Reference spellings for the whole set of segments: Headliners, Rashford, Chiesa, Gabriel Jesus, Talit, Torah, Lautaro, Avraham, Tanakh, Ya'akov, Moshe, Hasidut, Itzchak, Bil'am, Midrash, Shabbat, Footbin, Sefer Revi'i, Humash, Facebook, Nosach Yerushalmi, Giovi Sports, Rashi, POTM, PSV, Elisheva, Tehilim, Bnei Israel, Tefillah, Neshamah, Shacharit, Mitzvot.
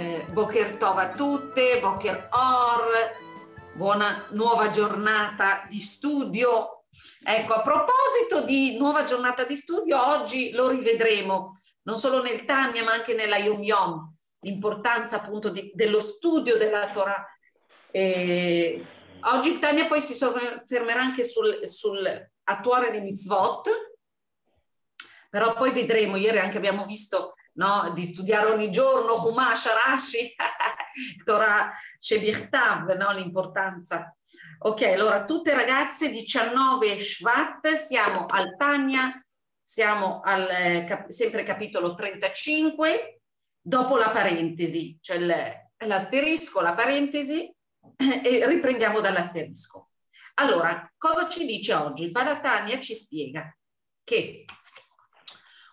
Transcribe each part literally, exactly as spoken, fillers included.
eh, Boker Tov a tutte, Boker Or, buona nuova giornata di studio. Ecco, a proposito di nuova giornata di studio, oggi lo rivedremo non solo nel Tanya ma anche nella Yom Yom, l'importanza appunto di, dello studio della Torah. Eh, oggi il Tanya poi si soffermerà anche sul, sul attuare di Mitzvot, però poi vedremo, ieri anche abbiamo visto, no, di studiare ogni giorno Humash, Rashi, Torah Shebichtav, no, l'importanza. Ok, allora tutte ragazze, diciannove Shvat, siamo al Tanya, siamo al eh, cap- sempre capitolo trentacinque, dopo la parentesi, cioè l- l'asterisco, la parentesi, e riprendiamo dall'asterisco. Allora, cosa ci dice oggi? Il Tanya ci spiega che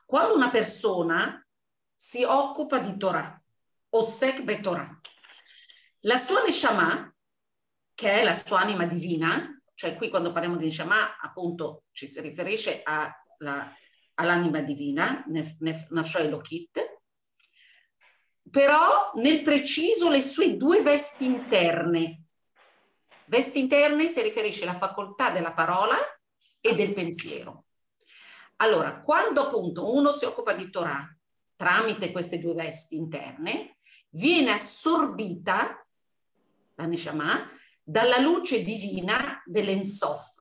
quando una persona si occupa di Torah, Osek be Torah, la sua Neshamah, che è la sua anima divina, cioè qui quando parliamo di Neshamah, appunto ci si riferisce a la, all'anima divina, Nafsho Elokit, però nel preciso le sue due vesti interne. Vesti interne si riferisce alla facoltà della parola e del pensiero. Allora, quando appunto uno si occupa di Torah tramite queste due vesti interne, viene assorbita la Neshamah dalla luce divina dell'Ensof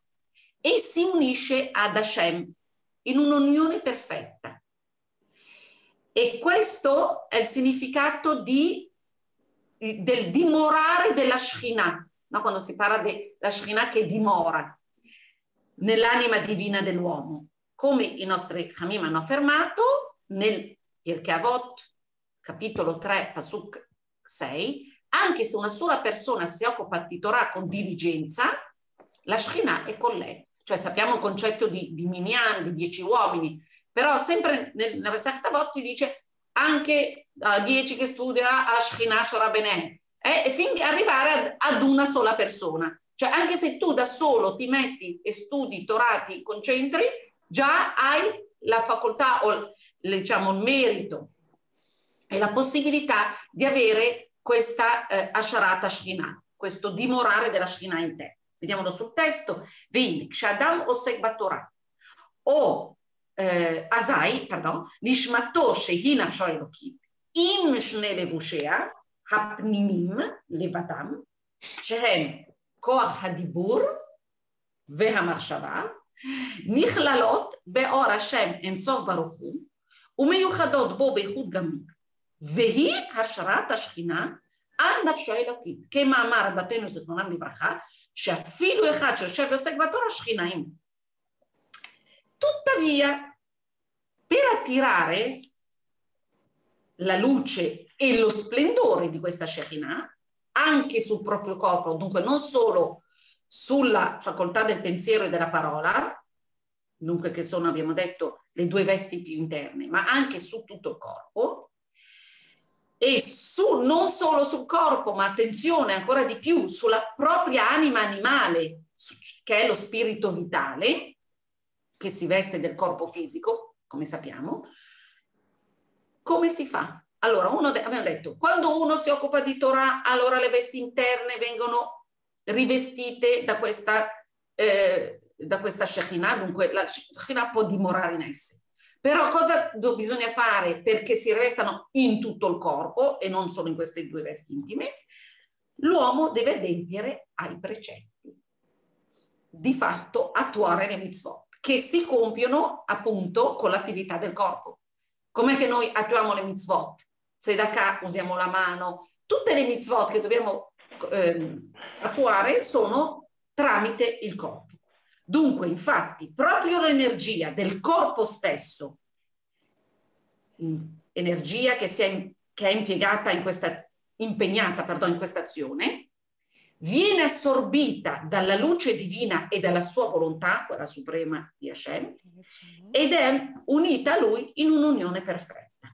e si unisce ad Hashem in un'unione perfetta. E questo è il significato di, del dimorare della Shekhinah, no? Quando si parla della Shekhinah che dimora nell'anima divina dell'uomo, come i nostri Hamim hanno affermato nel Irkeavot, capitolo tre, Pasuk sei, anche se una sola persona si occupa di Torah con diligenza, la Shekhinah è con lei. Cioè sappiamo il concetto di, di Minyan, di dieci uomini, però sempre nella Masechet Avot ti dice anche a uh, dieci che studia a Shekhinah Shora Benè, eh, e fin arrivare ad, ad una sola persona. Cioè anche se tu da solo ti metti e studi Torah, ti concentri, già hai la facoltà o diciamo il merito e la possibilità di avere questa eh, asharata Shekhinah, questo dimorare della Shekhinah in te. Vediamolo sul testo. Vini, Shadam Osek Batorah, o eh, Asai, pardon, Nishmato Shehina Shoelokit, Im Shne Levushea, Hapnimim Levatam, Shehem Koach Hadibur, Vehamachshava, Nichlalot Beor Hashem Ensof Baruch Hu, Umeyuchadot Bo Beichut Gamim. והיא השרת השכינה על נפשו האלוקית, כמה אמר רבתנו זיכרונם לברכה, שאפילו אחד שיושב ועוסק בתורה שכינה עמו. Tuttavia, per attirare la luce e lo splendore di questa Shekhinah anche sul proprio corpo, dunque non solo sulla facoltà del pensiero e della parola, dunque che sono, abbiamo detto, le due vesti più interne, ma anche su tutto il corpo, e su, non solo sul corpo, ma attenzione ancora di più, sulla propria anima animale, che è lo spirito vitale, che si veste del corpo fisico, come sappiamo. Come si fa? Allora, uno de- abbiamo detto, quando uno si occupa di Torah, allora le vesti interne vengono rivestite da questa, eh, da questa Shekhinah, dunque la Shekhinah può dimorare in esse. Però cosa bisogna fare perché si rivestano in tutto il corpo e non solo in queste due vesti intime? L'uomo deve adempiere ai precetti, di fatto attuare le mitzvot, che si compiono appunto con l'attività del corpo. Com'è che noi attuiamo le mitzvot? Se da cá usiamo la mano, tutte le mitzvot che dobbiamo eh, attuare sono tramite il corpo. Dunque, infatti, proprio l'energia del corpo stesso, energia che, si è, che è impiegata in questa, impegnata, perdono, in questa azione, viene assorbita dalla luce divina e dalla sua volontà, quella suprema di Hashem, ed è unita a lui in un'unione perfetta.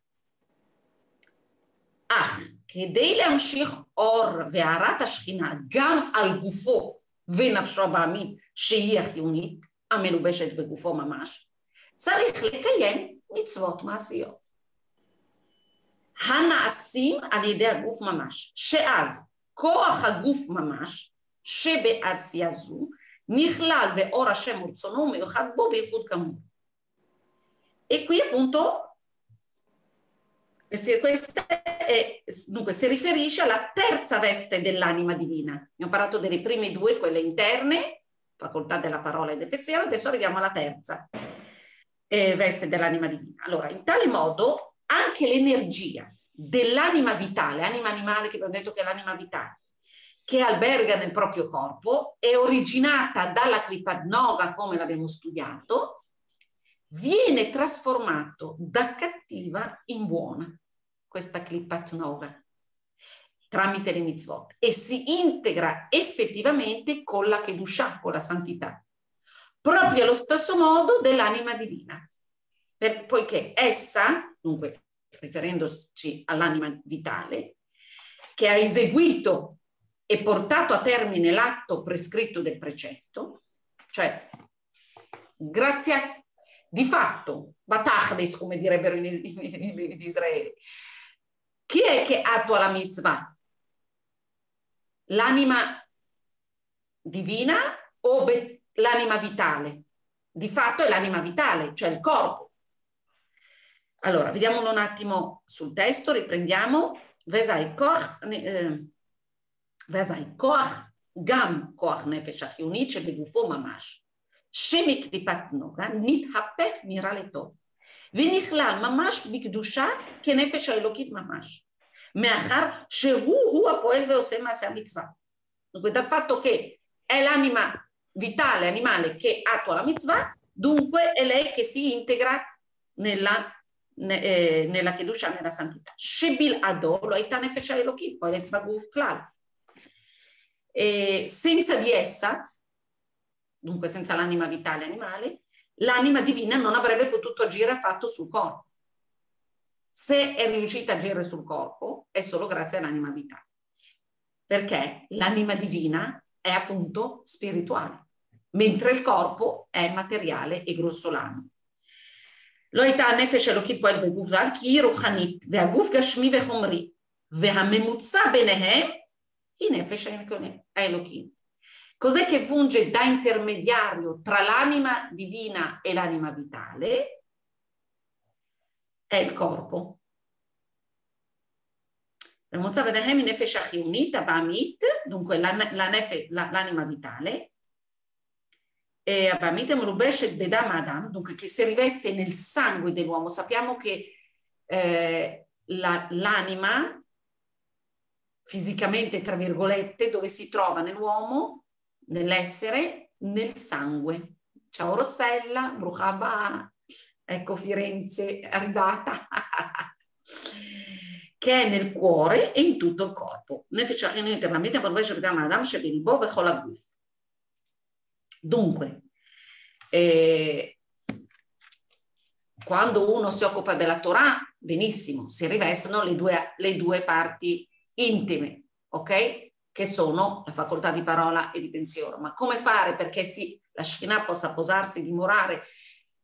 Ah, kedei lehamshich or ve'arat Shekhinah gam al gufo ונפשו בעמי שהיא החיונית, המלובשת בגופו ממש, צריך לקיים מצוות מעשיות. הנעשים על ידי הגוף ממש, שאז כוח הגוף ממש, שבעשייה זו, נכלל באור השם ורצונו ומיוחד בו בייחוד כמובן. E qui appunto, se questa è, dunque, si riferisce alla terza veste dell'anima divina. Abbiamo parlato delle prime due, quelle interne, facoltà della parola e del pensiero, adesso arriviamo alla terza eh, veste dell'anima divina. Allora, in tale modo anche l'energia dell'anima vitale, anima animale che abbiamo detto che è l'anima vitale, che alberga nel proprio corpo, è originata dalla Klippat Noga, come l'abbiamo studiato, viene trasformato da cattiva in buona, questa Klippat Noga, tramite le mitzvot, e si integra effettivamente con la Kedushah, con la santità, proprio allo stesso modo dell'anima divina, per, poiché essa, dunque riferendoci all'anima vitale, che ha eseguito e portato a termine l'atto prescritto del precetto, cioè grazie a, di fatto, batachdes, come direbbero gli Israeli, chi è che attua la mitzvah? L'anima divina o be, l'anima vitale? Di fatto è l'anima vitale, cioè il corpo. Allora, vediamolo un attimo sul testo, riprendiamo. Vesai koch... Eh, ואז הכוח, גם כוח נפש החיונית שבגופו ממש, שמקליפת נוגה נתהפך נראה לטוב, ונכלל ממש בקדושה כנפש האלוקית ממש, מאחר שהוא-הוא הפועל ועושה מעשה המצווה. Da fatto che è l'anima vitale, animale, che attua la mitzvah, dunque è lei che si integra nella, eh, nella kedusha, nella santità. שבלעדו לא הייתה נפש האלוקית פועלת בגוף כלל. E senza di essa, dunque senza l'anima vitale animale, l'anima divina non avrebbe potuto agire affatto sul corpo. Se è riuscita a agire sul corpo è solo grazie all'anima vitale, perché l'anima divina è appunto spirituale, mentre il corpo è materiale e grossolano. Lo הייתה הנפש אלוקית פועלת בגוף כלל כי היא רוחנית והגוף גשמי וחומרי והממוצע ביניהם Nefesh Elohim. Cos'è che funge da intermediario tra l'anima divina e l'anima vitale? È il corpo. Dunque la, la nefe, la, l'anima vitale, e dunque che si riveste nel sangue dell'uomo. Sappiamo che eh, la, l'anima fisicamente, tra virgolette, dove si trova nell'uomo, nell'essere, nel sangue. Ciao Rossella, Bruchaba, ecco Firenze arrivata, che è nel cuore e in tutto il corpo. Dunque, eh, quando uno si occupa della Torah, benissimo, si rivestono le due, le due parti intime, ok? Che sono la facoltà di parola e di pensiero. Ma come fare perché sì, la Shekhinah possa posarsi, dimorare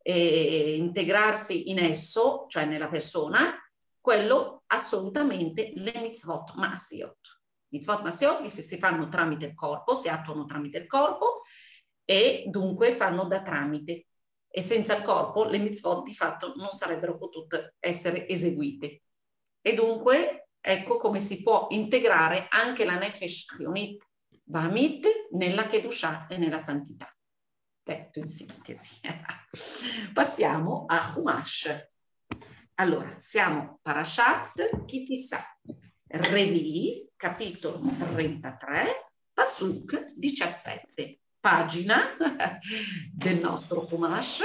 e integrarsi in esso, cioè nella persona? Quello assolutamente le mitzvot maseiot. Mitzvot maseiot che si fanno tramite il corpo, si attuano tramite il corpo e dunque fanno da tramite. E senza il corpo le mitzvot di fatto non sarebbero potute essere eseguite. E dunque ecco come si può integrare anche la Nefesh Chionit Bahamit nella Kedushah e nella santità. Detto in sintesi. Passiamo a Humash. Allora, siamo Parashat Kitisa, Revi'i, capitolo trentatré, Pasuk diciassette, pagina del nostro Humash,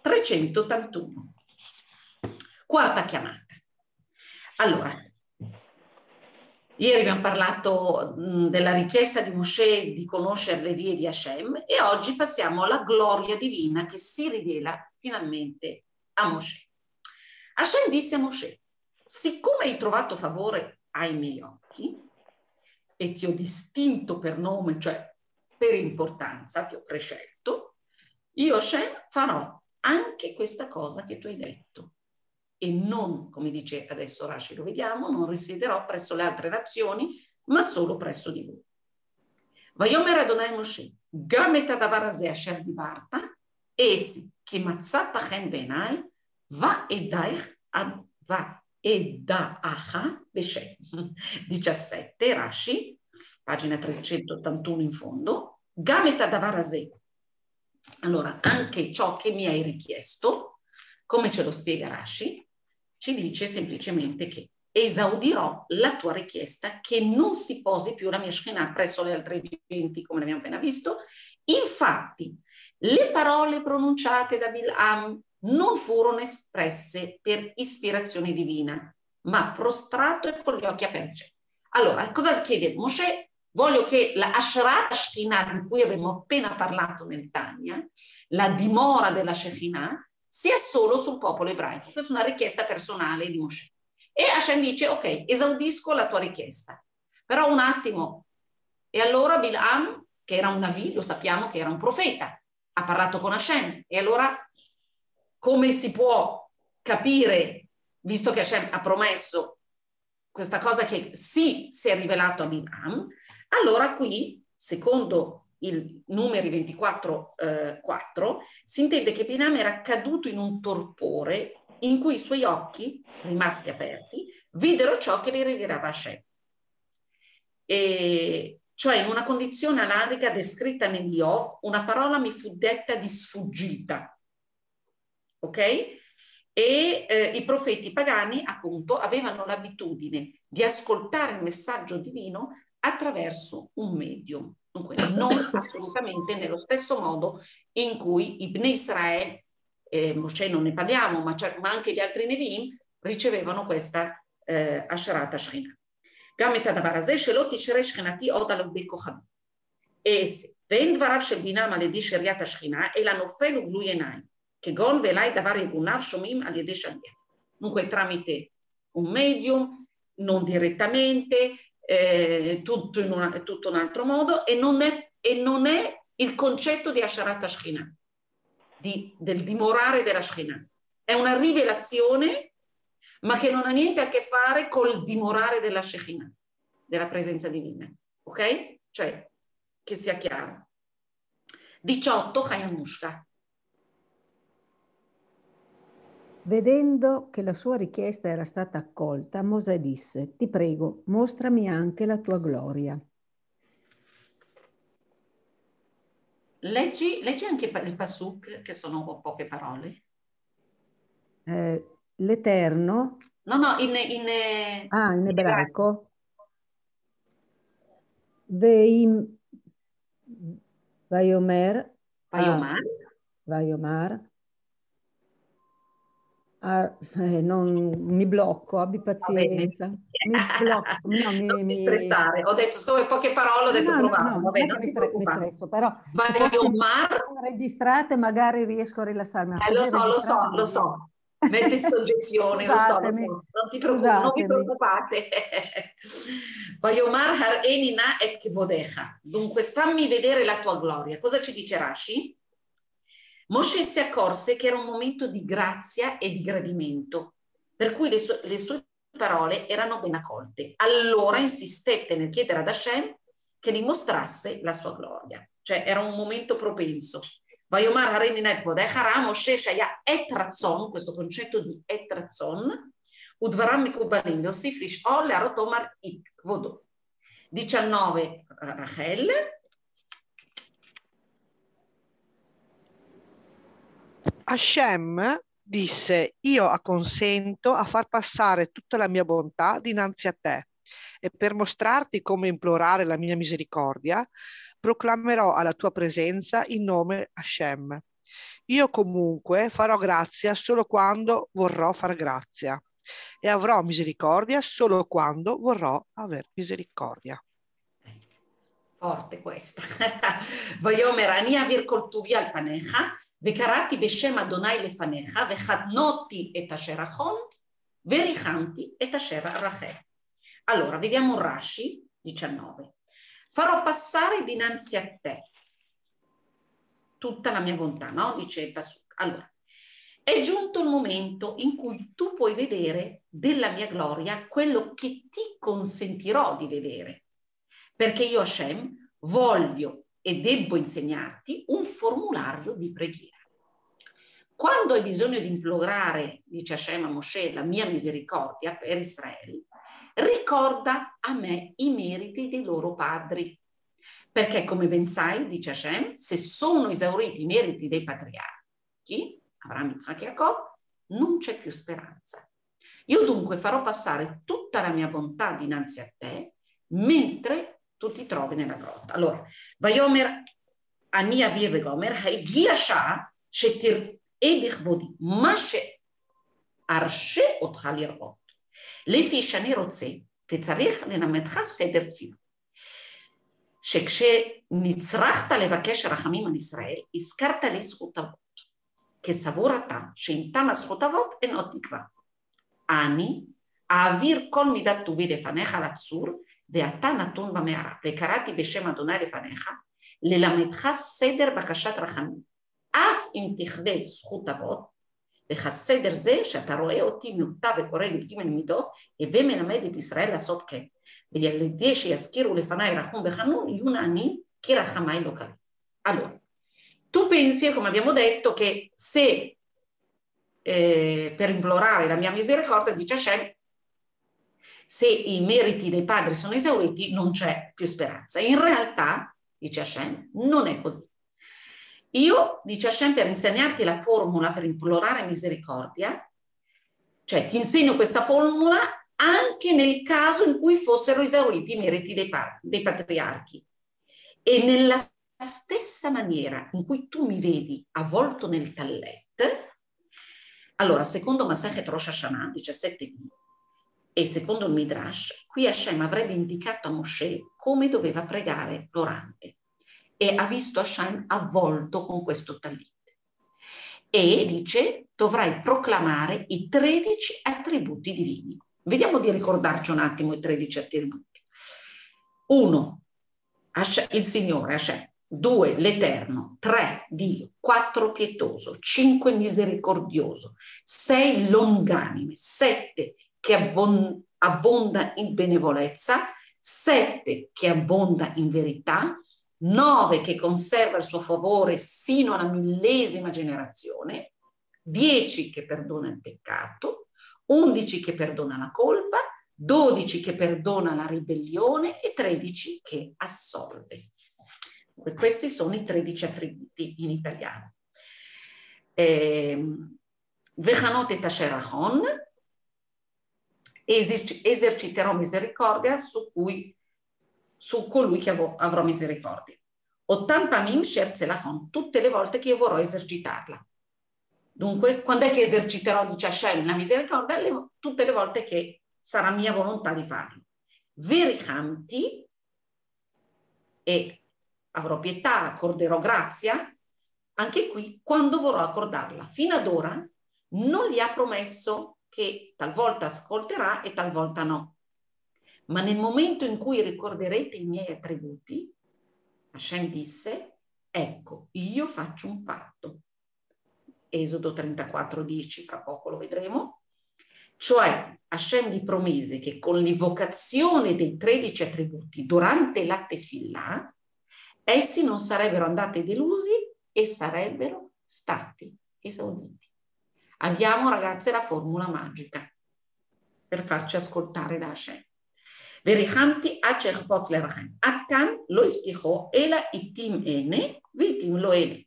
trecentottantuno. Quarta chiamata. Allora, ieri abbiamo parlato della richiesta di Moshe di conoscere le vie di Hashem e oggi passiamo alla gloria divina che si rivela finalmente a Moshe. Hashem disse a Moshe, siccome hai trovato favore ai miei occhi e ti ho distinto per nome, cioè per importanza, ti ho prescelto, io Hashem farò anche questa cosa che tu hai detto. e non, come dice adesso Rashi, lo vediamo, non risiederò presso le altre nazioni, ma solo presso di voi. Vayomer Adonai Moshe, gam et hadavar hazeh asher divarta, es ki matzat chen beinai, va'edaich ad va'edaacha beshem. diciassette, Rashi, pagina trecentottantuno in fondo, gam et hadavar hazeh. Allora, anche ciò che mi hai richiesto, come ce lo spiega Rashi, ci dice semplicemente che esaudirò la tua richiesta che non si posi più la mia Shekhinah presso le altre genti, come abbiamo appena visto. Infatti, le parole pronunciate da Bil'am non furono espresse per ispirazione divina, ma prostrato e con gli occhi aperti. Allora, cosa chiede Moshe? Voglio che la Ashrat Shekhinah, di cui abbiamo appena parlato nel Tanya, la dimora della Shekhinah, sia solo sul popolo ebraico. Questa è una richiesta personale di Moshe. E Hashem dice, ok, esaudisco la tua richiesta. Però un attimo, e allora Bil'am, che era un Navi, lo sappiamo che era un profeta, ha parlato con Hashem. E allora come si può capire, visto che Hashem ha promesso questa cosa che sì si è rivelato a Bil'am, allora qui, secondo il numeri ventiquattro, eh, quattro, si intende che Bil'am era caduto in un torpore in cui i suoi occhi, rimasti aperti, videro ciò che li rivelava Hashem. E, cioè in una condizione analoga descritta nell'Iov, una parola mi fu detta di sfuggita, ok? E eh, i profeti pagani, appunto, avevano l'abitudine di ascoltare il messaggio divino attraverso un medium. Dunque, non assolutamente nello stesso modo in cui i Bnei Israel, eh, Mosè non ne parliamo, ma, ma anche gli altri Nevi'im, ricevevano questa eh, Asharat Shekhinah. Dunque, tramite un medium, non direttamente, Eh, tutto, in una, tutto un altro modo, e non è, e non è il concetto di Asharat Shekhinah, di, del dimorare della Shekhinah. È una rivelazione, ma che non ha niente a che fare col dimorare della Shekhinah, della presenza divina, ok? Cioè, che sia chiaro. diciotto, Hayamushka. Vedendo che la sua richiesta era stata accolta, Mosè disse, ti prego, mostrami anche la tua gloria. Leggi, leggi anche il Pasuk, che sono poche parole. Eh, l'Eterno. No, no, in, in, ah, in ebraico. Veim, Vayomer. Vayomar. Ah, Vayomar. Ah, eh, non mi blocco, abbi pazienza. Mi blocco, no, mi, non mi stressare. Mi... Ho detto solo poche parole, ho detto no, provare. No, no, vabbè, non mi, stre- mi stresso, però sono registrate, magari riesco a rilassarmi. Eh, lo so, lo so, lo so. Mette soggezione, lo so, lo so. Non ti preoccupate, non vi preoccupate. Vayomar har enina et kvodecha. Dunque fammi vedere la tua gloria. Cosa ci dice Rashi? Mosè si accorse che era un momento di grazia e di gradimento, per cui le, su- le sue parole erano ben accolte. Allora insistette nel chiedere ad Hashem che gli mostrasse la sua gloria. Cioè era un momento propenso. Vayomar hareninat vodecharam, Mosè shaya etrazzon, questo concetto di etrazzon, udvaram mikubalim, osiflish ol arotomar ikvodo. diciannove, Rachel. Hashem disse, io acconsento a far passare tutta la mia bontà dinanzi a te e per mostrarti come implorare la mia misericordia, proclamerò alla tua presenza il nome Hashem. Io comunque farò grazia solo quando vorrò far grazia e avrò misericordia solo quando vorrò aver misericordia. Forte questa. Vayomer ani avir kol tuvi al panecha. וקראתי בשם אדוני לפניך, וחתנותי את אשר אחון, וריחמתי את אשר הרחם. Allora, vediamo Rashi, diciannove. Farò passare dinanzi a te tutta la mia bontà, no? Dice il Pasuk. Allora, È giunto il momento in cui tu puoi vedere della mia gloria quello che ti consentirò di vedere, perché io Hashem voglio e debbo insegnarti un formulario di preghiera. Quando hai bisogno di implorare, dice Hashem a Moshe, la mia misericordia per Israele, ricorda a me i meriti dei loro padri, perché come ben sai, dice Hashem, se sono esauriti i meriti dei patriarchi, Avraham, Itzchak e Ya'akov, non c'è più speranza. Io dunque farò passare tutta la mia bontà dinanzi a te, mentre tu ti trovi nella grotta. Allora, Vayomer Ani Avir Vegomer, Hagia Shah, Shetir Ebichvodi, Mashe Arshe Otchalirot, Lefi Shanerotze, Tetzarich Nenametcha Sederfil. שכשנצרחת לבקש רחמים על ישראל, הזכרת לי זכות אבות. כסבור אתה, שאם תמה זכות אבות, אין עוד תקווה. אני אעביר כל מידת טובי לפניך לצור, ואתה נתון במערה. וקראתי בשם אדוני לפניך, ללמדך סדר בקשת רחמים. אף אם תכדי זכות אבות, לך סדר זה שאתה רואה אותי מיעוטה וקורא ג' מידות, הווה מלמד את ישראל לעשות כן. על ידי שיזכירו לפניי רחום וחנון, יהיו נענים כי רחמיי לא קלים. Allora, tu pensi, come abbiamo detto, che se eh, per implorare la mia misericordia, dice Hashem, se i meriti dei padri sono esauriti, non c'è più speranza. In realtà, dice Hashem, non è così. Io, dice Hashem, per insegnarti la formula per implorare misericordia, cioè ti insegno questa formula anche nel caso in cui fossero esauriti i meriti dei, pa- dei patriarchi. E nella stessa maniera in cui tu mi vedi avvolto nel tallet, allora, secondo Masechet Rosh Hashanah, diciassette b, e secondo il Midrash, qui Hashem avrebbe indicato a Moshe come doveva pregare l'orante. E ha visto Hashem avvolto con questo tallit. E, dice, dovrai proclamare i tredici attributi divini. Vediamo di ricordarci un attimo i tredici attributi. Uno, il Signore, Hashem. Due, l'Eterno. Tre, Dio. Quattro, pietoso. Cinque, misericordioso. Sei, longanime. Sette, che abbon- abbonda in benevolenza. Sette, che abbonda in verità. Nove, che conserva il suo favore sino alla millesima generazione. Dieci, che perdona il peccato. undici che perdona la colpa, dodici che perdona la ribellione e tredici che assolve. Questi sono i tredici attributi in italiano. Vechanot et asher achon, eserciterò misericordia su cui, su colui che av- avrò misericordia. Otam pamim sherzelachon, tutte le volte che io vorrò esercitarla. Dunque, quando è che eserciterò, dice Hashem, la misericordia? Le, tutte le volte che sarà mia volontà di farlo. Verichamti, e avrò pietà, accorderò grazia, anche qui, quando vorrò accordarla. Fino ad ora non gli ha promesso che talvolta ascolterà e talvolta no. Ma nel momento in cui ricorderete i miei attributi, Hashem disse, ecco, io faccio un patto. Esodo trentaquattro dieci, fra poco lo vedremo, cioè Hashem gli promise che con l'invocazione dei tredici attributi durante la Tefillah essi non sarebbero andati delusi e sarebbero stati esauditi. Abbiamo, ragazze, la formula magica per farci ascoltare da Hashem. Verichamti acherpot lerachem atkan lo ifticho ela itim ene vitim lo ene.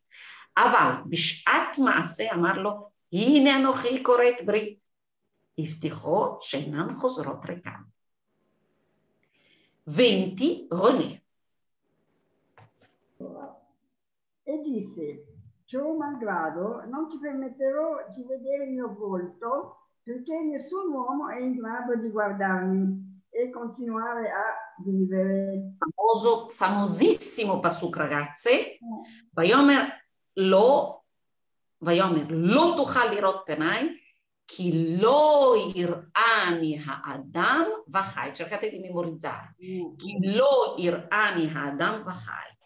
Aval, bishat maase, amarlo, hine anochi koret brit, ifticho sheinan chozrot rekam. venti, René. E disse, ciò malgrado non ti permetterò di vedere il mio volto, perché nessun uomo è in grado di guardarmi e continuare a vivere. Famoso, famosissimo pasuk, ragazze. Vayomer lo vayomer lo tuchal lirot penai chi lo irani ha'adam vachai, cercate di memorizzare, chi lo irani ha'adam vachai,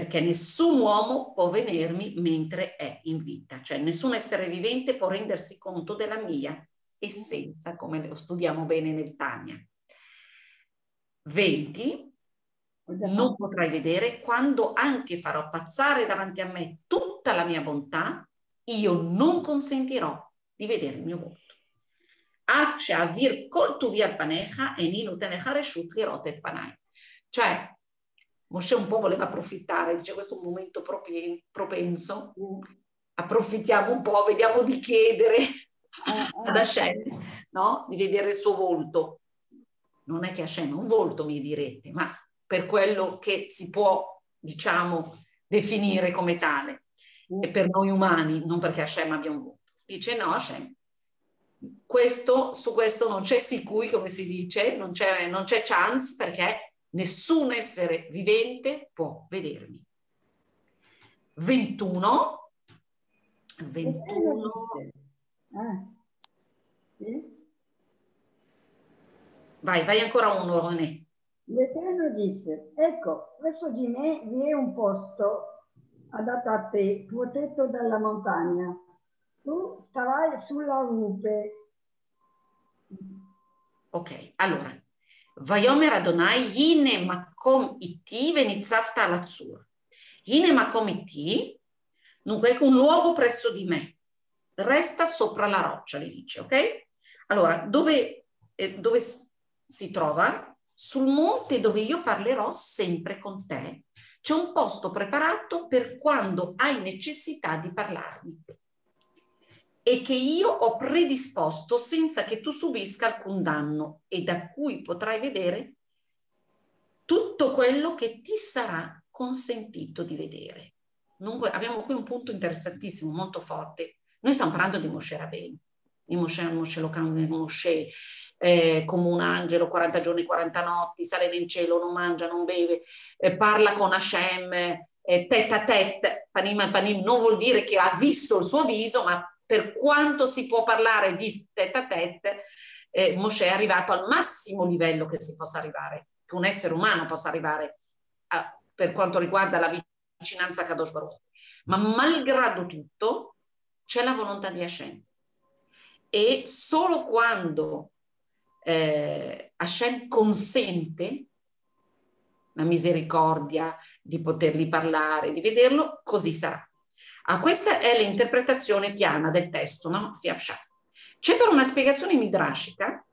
perché nessun uomo può venermi mentre è in vita, cioè nessun essere vivente può rendersi conto della mia essenza, come lo studiamo bene nel Tanya. venti. Non potrai vedere quando anche farò passare davanti a me tutta la mia bontà, io non consentirò di vedere il mio volto. Cioè, Moshe un po' voleva approfittare, dice questo è un momento propenso, approfittiamo un po', vediamo di chiedere ad Hashem, no? Di vedere il suo volto. Non è che Hashem è un volto, mi direte, ma per quello che si può, diciamo, definire come tale, e per noi umani, non perché Hashem abbia un volto. Dice no, Hashem, questo, su questo non c'è sicui, come si dice, non c'è, non c'è chance, perché nessun essere vivente può vedermi. ventuno ventuno Vai, vai ancora uno, René. L'Eterno disse: ecco, presso di me vi è un posto adatto a te, protetto dalla montagna. Tu starai sulla rupe. Ok, allora. Vayomer Adonai, hine makom iti venizzafta alazzur. Hine makom iti, dunque ecco un luogo presso di me. Resta sopra la roccia, gli dice, ok? Allora, dove, eh, dove si trova? Sul monte dove io parlerò sempre con te. C'è un posto preparato per quando hai necessità di parlarmi. E che io ho predisposto senza che tu subisca alcun danno, e da cui potrai vedere tutto quello che ti sarà consentito di vedere. Dunque, abbiamo qui un punto interessantissimo, molto forte. Noi stiamo parlando di Moshe Rabbeinu, di Moshe, Moshe Lokan, Moshe eh, come un angelo, quaranta giorni, quaranta notti, sale in cielo, non mangia, non beve, eh, parla con Hashem, eh, tête à tête, panim al panim, non vuol dire che ha visto il suo viso, ma per quanto si può parlare di tête à tête, eh, Moshe è arrivato al massimo livello che si possa arrivare, che un essere umano possa arrivare a, per quanto riguarda la vicinanza a Kadosh Baruch. Ma malgrado tutto c'è la volontà di Hashem. E solo quando eh, Hashem consente la misericordia di potergli parlare, di vederlo, così sarà. Ah, questa è l'interpretazione piana del testo, no? C'è però una spiegazione midrashica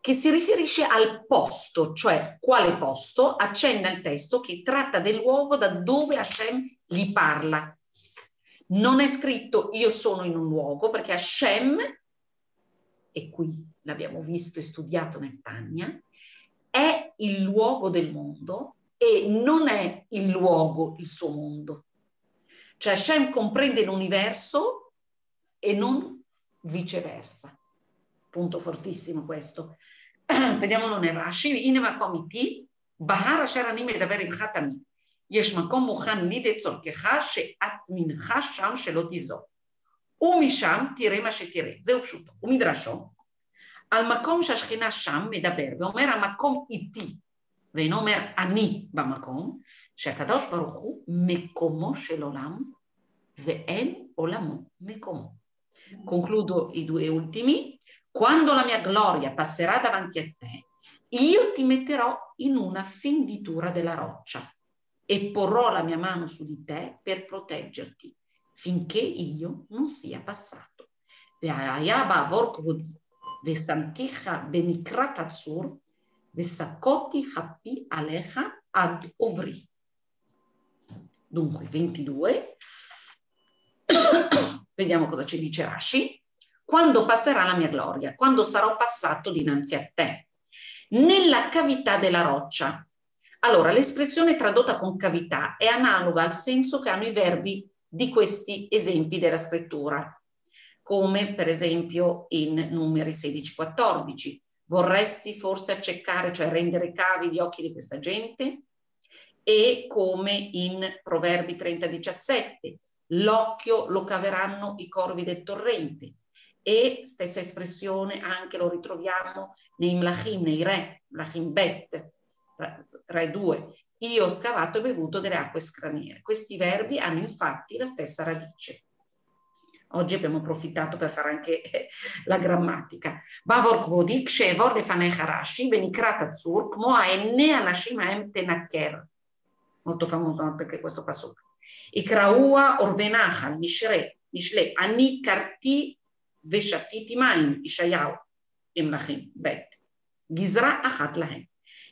che si riferisce al posto, cioè quale posto, accenna il testo che tratta del luogo da dove Hashem gli parla. Non è scritto io sono in un luogo, perché Hashem, e qui l'abbiamo visto e studiato nel Tanya, è il luogo del mondo e non è il luogo il suo mondo. Cioè Hashem comprende l'universo e non viceversa. Punto fortissimo questo. Vediamolo nel Rashi. Inema komiti, bahar asher ani medaber imchatami. Yesh makom mukhan li letzorkecha she'at mincha sham shelo tizor. Umisham tirema she'tire. Zeu pshuto. Umidrasho. Al makom she'ashchina sham medaber. Ve'omer hamakom iti. Ve'en omer ani bamakom. שהקדוש ברוך הוא מקומו של עולם ואין עולמו מקומו. Concludo i due ultimi. Quando la mia gloria passerà davanti a te, io ti metterò in una fenditura della roccia e porrò la mia mano su di te per proteggerti finché io non sia passato. והיה בעבור כבודי ושמתיך בנקרת הצור וסקותי חפי עליך עד עוברי. Dunque, ventidue, vediamo cosa ci dice Rashi. Quando passerà la mia gloria, quando sarò passato dinanzi a te, nella cavità della roccia. Allora, l'espressione tradotta con cavità è analoga al senso che hanno i verbi di questi esempi della scrittura, come per esempio in Numeri sedici quattordici. Vorresti forse accecare, cioè rendere cavi gli occhi di questa gente? E come in Proverbi trenta diciassette, l'occhio lo caveranno i corvi del torrente. E stessa espressione anche lo ritroviamo nei Mlachim, nei re, Mlachim Bet, re due, io ho scavato e bevuto delle acque straniere. Questi verbi hanno infatti la stessa radice. Oggi abbiamo approfittato per fare anche la grammatica. Bavor kvodik, shevor lefanei harashi, benikrat azzur, kmo aenne anashim haem tenaker. Molto famoso anche perché questo qua sopra. Ikraua orvenachal, mishre, mishle, ani karti veshatiti maim, ishayau, emlachim, bet. Gizra achat lahem.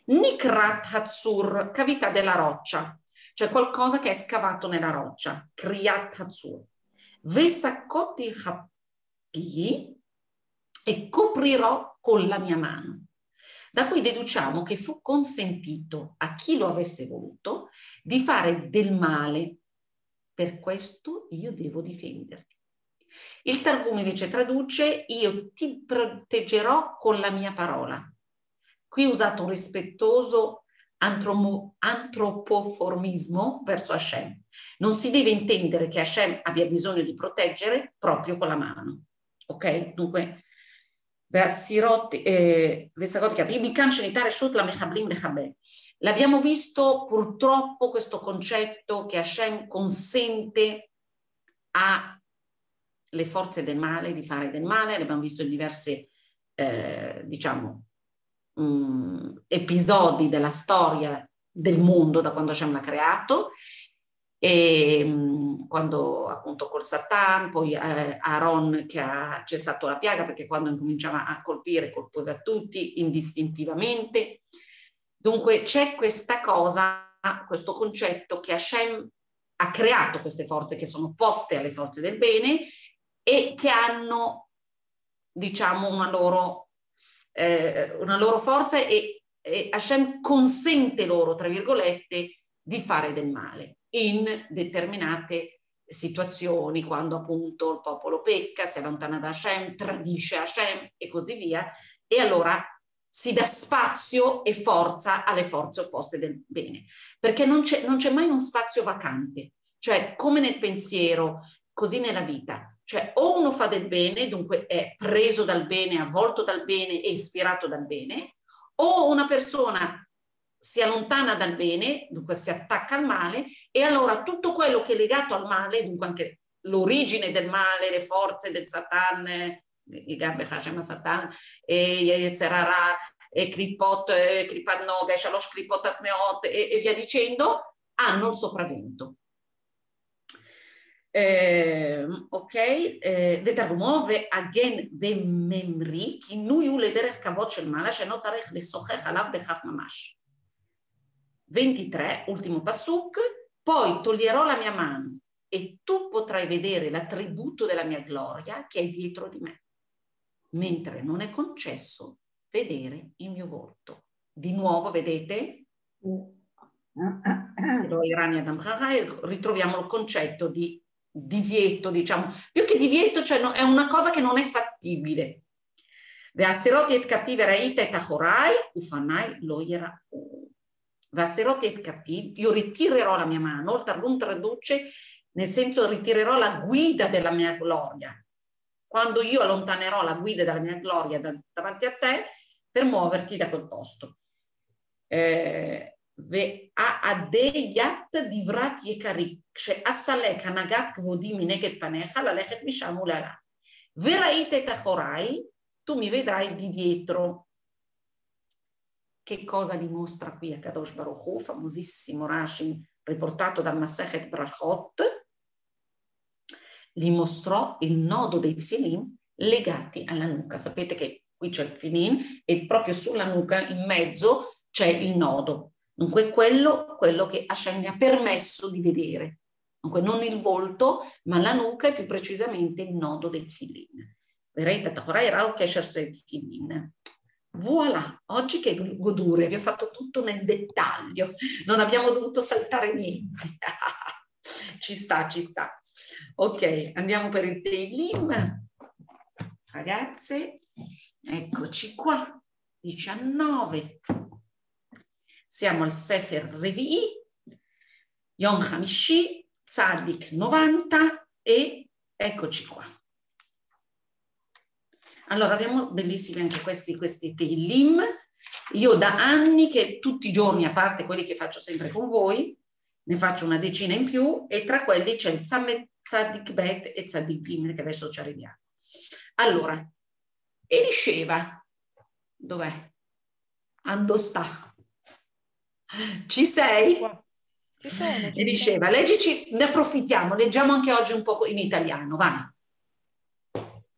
Nikrat hatsur, cavità della roccia, cioè qualcosa che è scavato nella roccia. Kriat hatsur. Vesaccoti happii, e coprirò con la mia mano. Da qui deduciamo che fu consentito a chi lo avesse voluto di fare del male. Per questo io devo difenderti. Il Targum invece traduce: io ti proteggerò con la mia parola. Qui è usato un rispettoso Antromo, antropoformismo verso Hashem. Non si deve intendere che Hashem abbia bisogno di proteggere proprio con la mano. Ok? Dunque, l'abbiamo visto purtroppo questo concetto che Hashem consente alle forze del male di fare del male. L'abbiamo visto in diverse, eh, diciamo, episodi della storia del mondo da quando Hashem l'ha creato, e quando appunto col Satan, poi Aaron che ha cessato la piaga perché quando incominciava a colpire colpiva tutti indistintivamente. Dunque c'è questa cosa, questo concetto che Hashem ha creato queste forze che sono opposte alle forze del bene e che hanno, diciamo, una loro una loro forza, e, e Hashem consente loro, tra virgolette, di fare del male in determinate situazioni, quando appunto il popolo pecca, si allontana da Hashem, tradisce Hashem e così via, e allora si dà spazio e forza alle forze opposte del bene, perché non c'è, non c'è mai uno spazio vacante, cioè come nel pensiero, così nella vita. Cioè o uno fa del bene, dunque è preso dal bene, avvolto dal bene e ispirato dal bene, o una persona si allontana dal bene, dunque si attacca al male, e allora tutto quello che è legato al male, dunque anche l'origine del male, le forze del Satan, i Gabbe Hashem Satan, e Yetzerara, e Klippat Noga, e Shalosh Klipot Atmeot, e via dicendo, hanno il sopravvento. Eh, ok, ותרגומו ועגן בממרי כי נו יהיו לדרך כבוד של מעלה שאינו צריך לשוחח עליו בכף ממש. ventitré, ultimo pasuk, poi toglierò la mia mano e tu potrai vedere l'attributo della mia gloria che è dietro di me, mentre non è concesso vedere il mio volto. Di nuovo, vedete? Ritroviamo il concetto di divieto, diciamo, più che divieto, cioè no, è una cosa che non è fattibile. Vaseroti et kapiv raita et achorai ufanai lo yera'u. Vaseroti et kapiv, io ritirerò la mia mano, il Targum traduce nel senso ritirerò la guida della mia gloria. Quando io allontanerò la guida della mia gloria da, davanti a te per muoverti da quel posto. Eh, tu mi vedrai di dietro. Che cosa dimostra qui a Kadosh Baruch Hu, famosissimo Rashi riportato dal Masechet Brachot? Gli mostrò il nodo dei Tfilin legati alla nuca. Sapete che qui c'è il Tfilin e proprio sulla nuca in mezzo c'è il nodo. Dunque quello, quello che Hashem mi ha permesso di vedere. Dunque non il volto, ma la nuca e più precisamente il nodo del Tfilin. Voilà, oggi che godure, abbiamo fatto tutto nel dettaglio, non abbiamo dovuto saltare niente. Ci sta, ci sta. Ok, andiamo per il Tehilim. Ragazze, eccoci qua, diciannove. Siamo al Sefer Revi'i, Yom Hamishi, Tzadik novanta e eccoci qua. Allora abbiamo bellissimi anche questi, questi Tehilim, Io da anni che tutti i giorni, a parte quelli che faccio sempre con voi, ne faccio una decina in più, e tra quelli c'è il Tzadik Bet e Tzadik Gimel, che adesso ci arriviamo. Allora, Elisheva, dov'è? Ando sta? Ci sei? Ci sono, ci Elisheva, sono. Leggici, ne approfittiamo, leggiamo anche oggi un po' in italiano, vai.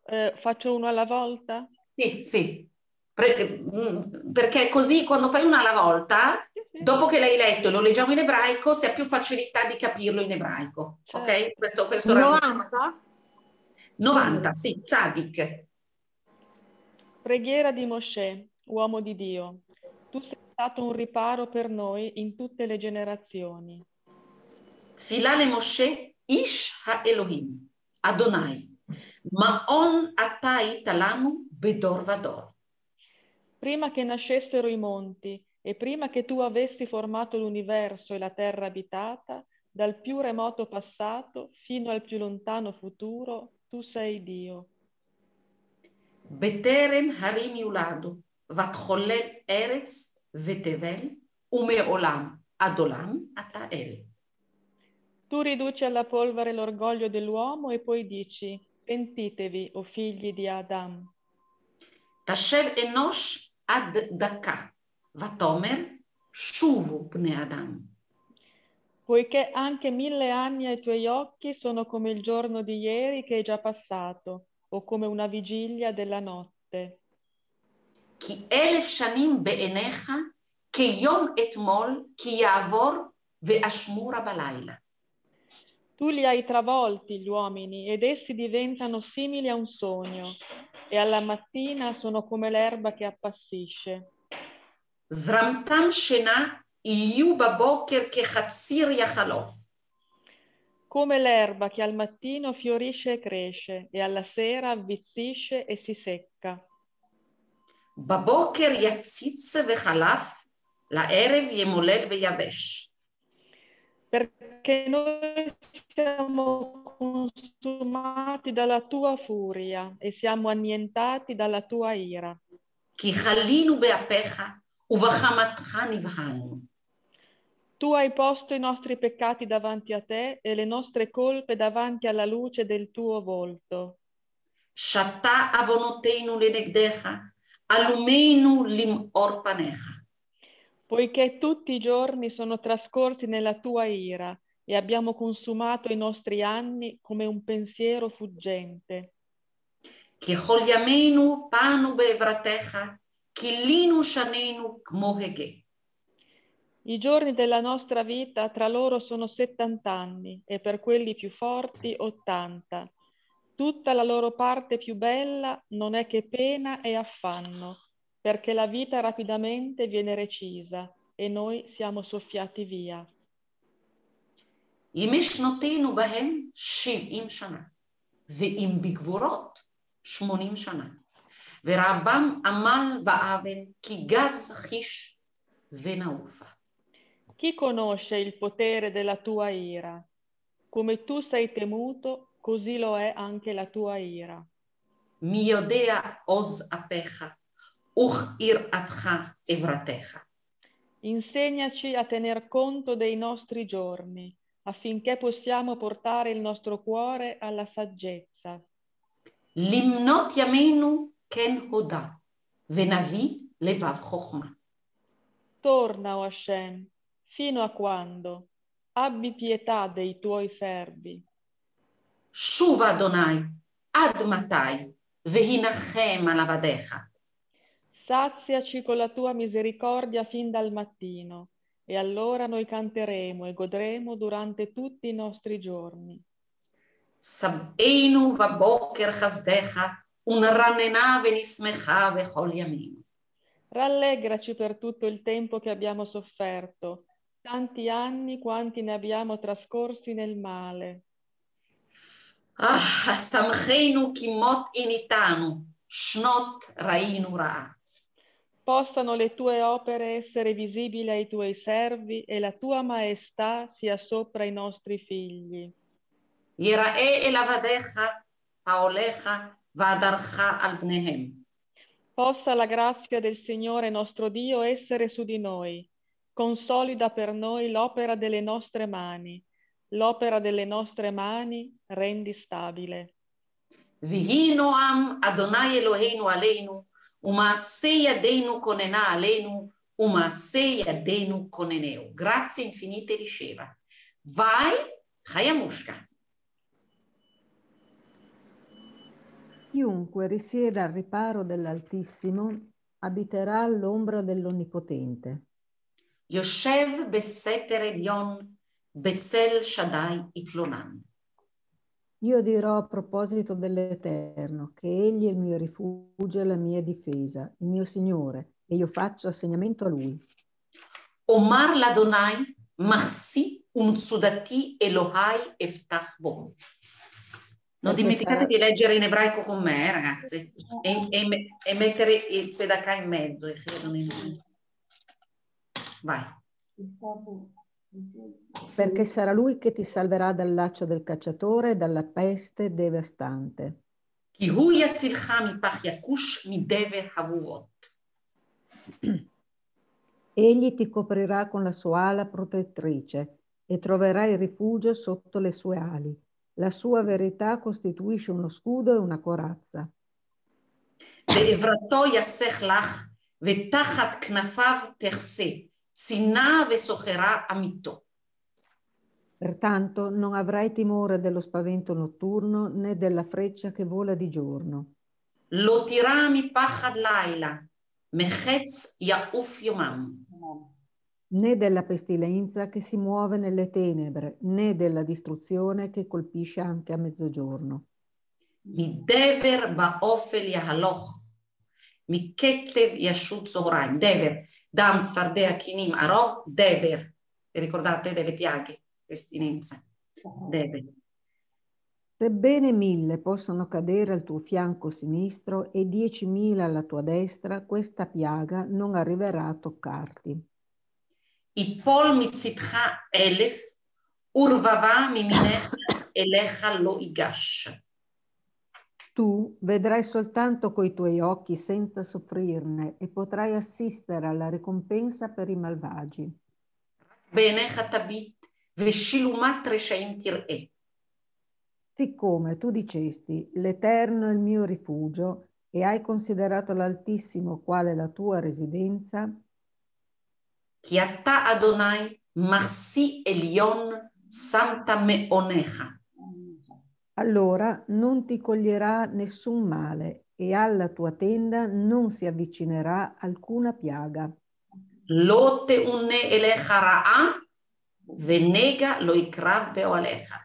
Eh, faccio uno alla volta? Sì, sì. Perché così quando fai una alla volta, dopo che l'hai letto e lo leggiamo in ebraico, si ha più facilità di capirlo in ebraico. Certo. Ok? Questo, questo novanta? novanta, sì, Tzadik. Preghiera di Moshe, uomo di Dio. Tu sei stato un riparo per noi in tutte le generazioni. Filale Moshe, Ish ha Elohim, Adonai, Ma'on atai talamu bedor vador. Prima che nascessero i monti e prima che tu avessi formato l'universo e la terra abitata, dal più remoto passato fino al più lontano futuro, tu sei Dio. Beterem harim yuladu, vatcholel erez vetevel, ume olam adolam atael. Tu riduci alla polvere l'orgoglio dell'uomo e poi dici, pentitevi, o figli di Adam. Tashev enosh ad Daka, Vatomer, Shuvu Bnei Adam. Poiché anche mille anni ai tuoi occhi sono come il giorno di ieri che è già passato, o come una vigilia della notte. Ki elef shanim be'enecha, che yom etmol, ki yavor ve'ashmura balayla. Tu li hai travolti gli uomini ed essi diventano simili a un sogno, e alla mattina sono come l'erba che appassisce. Zramtam shena iyu baboker ke chatzir yachalof. Come l'erba che al mattino fiorisce e cresce, e alla sera avvizzisce e si secca. Baboker yatzitz vechalaf, la erev yemolel veyavesh. Perché noi siamo consumati dalla tua furia e siamo annientati dalla tua ira. Tu hai posto i nostri peccati davanti a te e le nostre colpe davanti alla luce del tuo volto. Shatta avonoteinu lenegdecha, alumeinu lim'or panecha. Poiché tutti i giorni sono trascorsi nella tua ira e abbiamo consumato i nostri anni come un pensiero fuggente. I giorni della nostra vita tra loro sono settant'anni e per quelli più forti ottanta. Tutta la loro parte più bella non è che pena e affanno, perché la vita rapidamente viene recisa e noi siamo soffiati via. Chi conosce il potere della tua ira? Come tu sei temuto, così lo è anche la tua ira. Mi yodea oz apecha. Insegnaci a tener conto dei nostri giorni, affinché possiamo portare il nostro cuore alla saggezza. Limnot yamenu ken hoda, venavi levav chokma. Torna, o Hashem, fino a quando? Abbi pietà dei tuoi servi. Shuva Adonai, ad matai, vehinachem alavadecha. Saziaci con la tua misericordia fin dal mattino, e allora noi canteremo e godremo durante tutti i nostri giorni. Sab'einu vaboker chasdecha, unranena venismecha vechol yamim. Rallegraci per tutto il tempo che abbiamo sofferto, tanti anni quanti ne abbiamo trascorsi nel male. Ah, samcheinu kimot initanu, shnot rainu ra. Possano le tue opere essere visibili ai tuoi servi e la tua maestà sia sopra i nostri figli. Yira'e elavadecha, haolecha, vadarcha al bnehem. Possa la grazia del Signore nostro Dio essere su di noi. Consolida per noi l'opera delle nostre mani. L'opera delle nostre mani rendi stabile. Vihi noam Adonai Eloheinu aleinu, umaaseh yadeinu konena aleinu, umaaseh yadeinu koneneu. Grazie infinite Elisheva. Vai, Hayamushka. Chiunque risiede al riparo dell'Altissimo abiterà all'ombra dell'Onnipotente. Yoshev beseter elyon, Bezel Shaddai Itlonan. Io dirò a proposito dell'Eterno che egli è il mio rifugio e la mia difesa, il mio Signore, e io faccio assegnamento a lui. Omar l'Adonai, Mahsi Umtsudati Elohai Eftach Bo. Non dimenticate di leggere in ebraico con me, eh, ragazzi, e, e, e mettere il tzedakah in mezzo. Vai. Perché sarà lui che ti salverà dal laccio del cacciatore e dalla peste devastante. Egli ti coprirà con la sua ala protettrice e troverai rifugio sotto le sue ali. La sua verità costituisce uno scudo e una corazza. Pertanto non avrai timore dello spavento notturno né della freccia che vola di giorno. Né della pestilenza che si muove nelle tenebre, né della distruzione che colpisce anche a mezzogiorno. Midever ba'ofel yahaloch, miketev yashut zohraim, dever. Dam, Sfardea, Kinim, Arov, Dever. Vi ricordate delle piaghe? Pestinenza. Dever. Sebbene mille possono cadere al tuo fianco sinistro e diecimila alla tua destra, questa piaga non arriverà a toccarti. Ipol mitzitcha elef, urvava miminech elecha lo igash. Tu vedrai soltanto coi tuoi occhi senza soffrirne e potrai assistere alla ricompensa per i malvagi. Siccome tu dicesti l'Eterno è il mio rifugio e hai considerato l'Altissimo quale la tua residenza, Chiatta Adonai Marsi Elion Santa Meonecha. Allora non ti coglierà nessun male e alla tua tenda non si avvicinerà alcuna piaga. Lotte unne elecha ra'a, venega lo ikrav beolecha.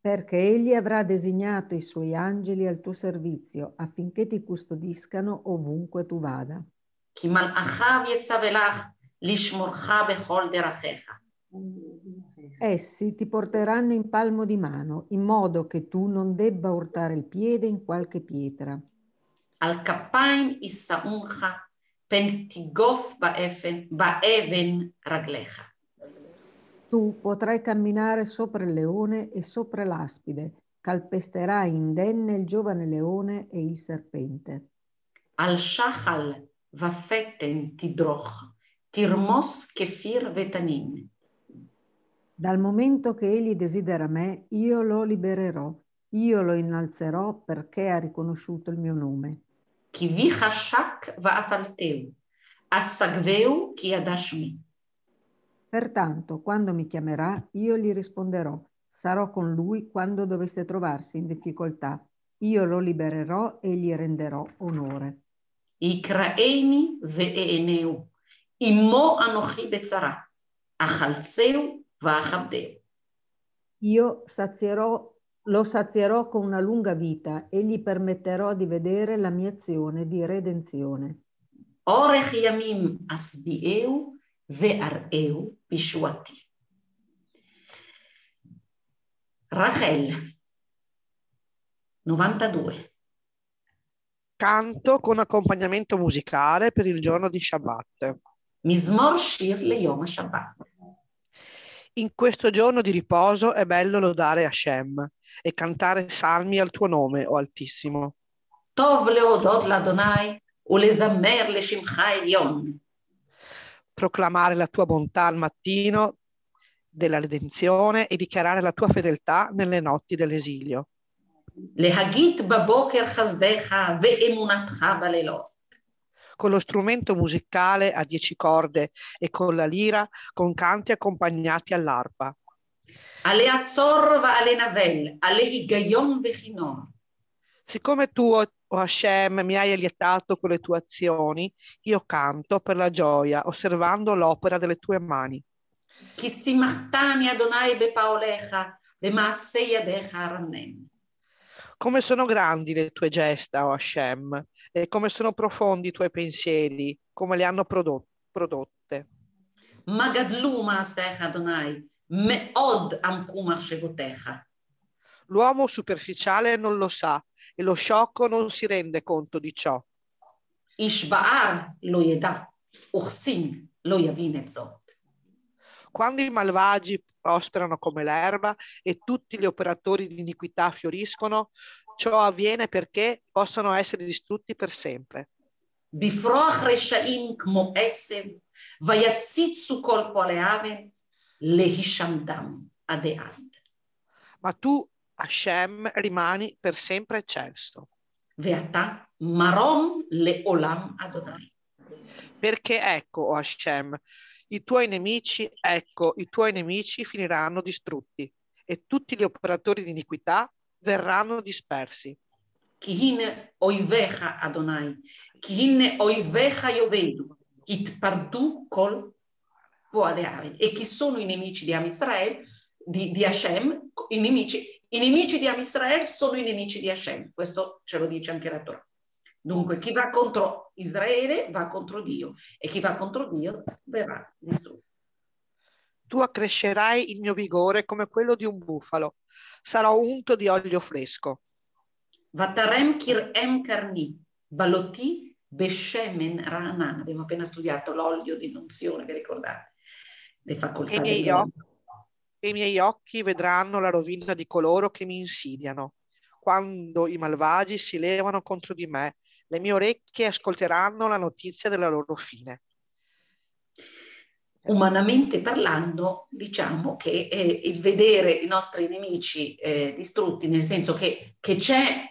Perché egli avrà designato i suoi angeli al tuo servizio affinché ti custodiscano ovunque tu vada. Chi mal'achav yetzavelach lishmorcha bechol derachecha. Essi ti porteranno in palmo di mano, in modo che tu non debba urtare il piede in qualche pietra. Al kappaim issauncha pentigof ba'even raglecha. Tu potrai camminare sopra il leone e sopra l'aspide, calpesterai indenne il giovane leone e il serpente. Al shachal vafetten tidroch tirmos kefir vetanin. Dal momento che egli desidera me, io lo libererò, io lo innalzerò perché ha riconosciuto il mio nome. Chi vi hashak va afalteu, assagveu chi adashmi. Pertanto, quando mi chiamerà, io gli risponderò, sarò con lui quando dovesse trovarsi in difficoltà, io lo libererò e gli renderò onore. Ikraeni ve'eneu, immo anochi bezara, achalzeu. Io sazierò, lo sazierò con una lunga vita e gli permetterò di vedere la mia azione di redenzione. Orech yamim asbieu ve'areu bishuati. Rachel, novantadue. Canto con accompagnamento musicale per il giorno di Shabbat. Mizmor shir le yom Shabbat. In questo giorno di riposo è bello lodare Hashem e cantare salmi al tuo nome, o Altissimo. Tov leodot l'Adonai, Ulezamer le Shimcha Elyon. Proclamare la tua bontà al mattino della redenzione e dichiarare la tua fedeltà nelle notti dell'esilio. Le Hagit baboker chazdecha ve'emunatcha balelot. Con lo strumento musicale a dieci corde e con la lira, con canti accompagnati all'arpa. Ale assor va ale navel, ale higayom vechinor. Siccome tu, o oh Hashem, mi hai lietato con le tue azioni, io canto per la gioia, osservando l'opera delle tue mani. Chi si machtani Adonai bepaolecha, le maasse yadecha aranem. Come sono grandi le tue gesta, o oh Hashem, e come sono profondi i tuoi pensieri, come le hanno prodot- prodotte. Magadlu maasecha Adonai, meod amku machshevotecha. L'uomo superficiale non lo sa e lo sciocco non si rende conto di ciò. Ishba'ar lo yeda, uchsin lo yavin et zot. Quando i malvagi prosperano come l'erba e tutti gli operatori di iniquità fioriscono, ciò avviene perché possono essere distrutti per sempre. Bifroach reshaim kmo esev, vayatzitsu kol poleaven, lehishamdam adead. Ma tu, Hashem, rimani per sempre eccelso. Veata marom le olam Adonai. Perché ecco, o oh Hashem, i tuoi nemici, ecco, i tuoi nemici finiranno distrutti e tutti gli operatori di iniquità verranno dispersi. Kihin oivecha Adonai, kihin oivecha yovedu, itpardu col poaleare. E chi sono i nemici di Am Israel, di, di Hashem, i nemici... I nemici di Am Israel sono i nemici di Hashem, questo ce lo dice anche la Torah. Dunque chi va contro Israele va contro Dio e chi va contro Dio verrà distrutto. Tu accrescerai il mio vigore come quello di un bufalo, sarò unto di olio fresco. Vatarem kirem karni, baloti beshemen ra'anan. Abbiamo appena studiato l'olio di unzione, vi ricordate? Le facoltà e degli occhi. E i miei occhi vedranno la rovina di coloro che mi insidiano. Quando i malvagi si levano contro di me, le mie orecchie ascolteranno la notizia della loro fine. Umanamente parlando, diciamo che eh, il vedere i nostri nemici eh, distrutti, nel senso che, che c'è